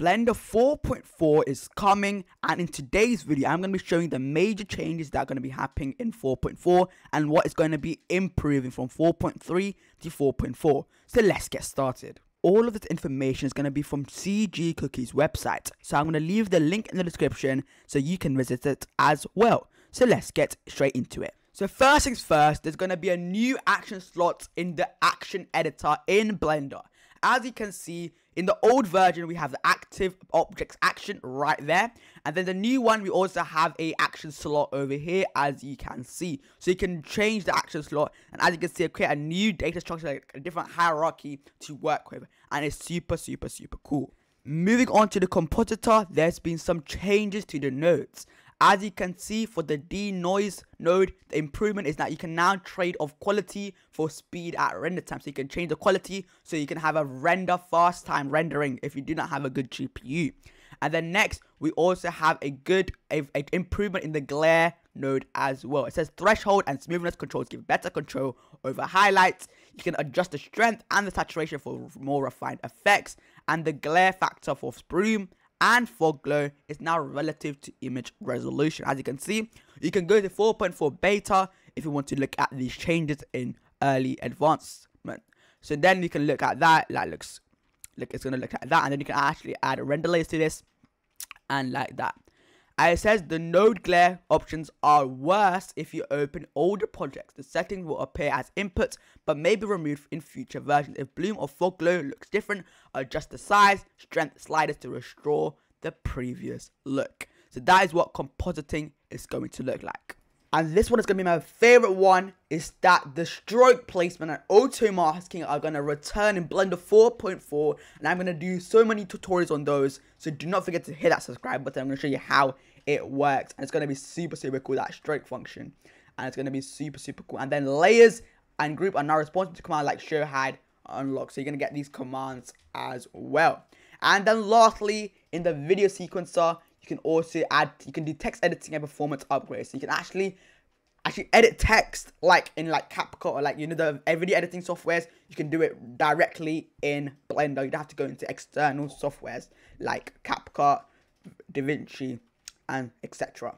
Blender 4.4 is coming, and in today's video I'm going to be showing the major changes that are going to be happening in 4.4 and what is going to be improving from 4.3 to 4.4. So let's get started. All of this information is going to be from CG Cookies website, so I'm going to leave the link in the description so you can visit it as well. So let's get straight into it. So first things first, there's going to be a new action slot in the Action Editor in Blender. As you can see, in the old version, we have the active objects action right there. And then the new one, we also have a action slot over here, as you can see. So you can change the action slot. And as you can see, create a new data structure, like a different hierarchy to work with. And it's super, super, super cool. Moving on to the compositor, there's been some changes to the nodes. As you can see, for the denoise node, the improvement is that you can now trade off quality for speed at render time. So you can change the quality so you can have a render fast time rendering if you do not have a good GPU. And then next, we also have a good improvement in the glare node as well. It says threshold and smoothness controls give better control over highlights. You can adjust the strength and the saturation for more refined effects. And the glare factor for spume and for glow is now relative to image resolution. As you can see, you can go to 4.4 beta if you want to look at these changes in early advancement. So then you can look at that. That looks like it's going to look at that, and then you can actually add a render layers to this and like that. And it says the node glare options are worse if you open older projects. The settings will appear as inputs, but may be removed in future versions. If bloom or fog glow looks different, adjust the size, strength sliders to restore the previous look. So that is what compositing is going to look like. And this one is going to be my favorite one, is that the stroke placement and auto masking are going to return in Blender 4.4. And I'm going to do so many tutorials on those. So do not forget to hit that subscribe button. I'm going to show you how it works. And it's going to be super, super cool, that stroke function. And it's going to be super, super cool. And then layers and group are now responsive to commands like show, hide, unlock. So you're going to get these commands as well. And then lastly, in the video sequencer, you can also add, you can do text editing and performance upgrades. So you can actually edit text like in like CapCut or like, you know, the everyday editing softwares. You can do it directly in Blender. You don't have to go into external softwares like CapCut, DaVinci, and etc.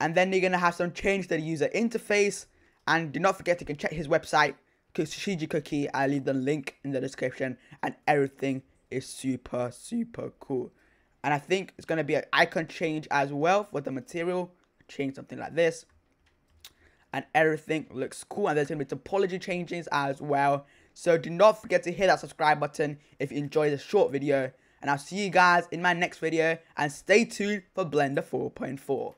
And then you're gonna have some change to the user interface. And do not forget, you can check his website, CG Cookie. I'll leave the link in the description. And everything is super, super cool. And I think it's going to be an icon change as well for the material. Change something like this. And everything looks cool. And there's going to be topology changes as well. So do not forget to hit that subscribe button if you enjoy this short video. And I'll see you guys in my next video. And stay tuned for Blender 4.4.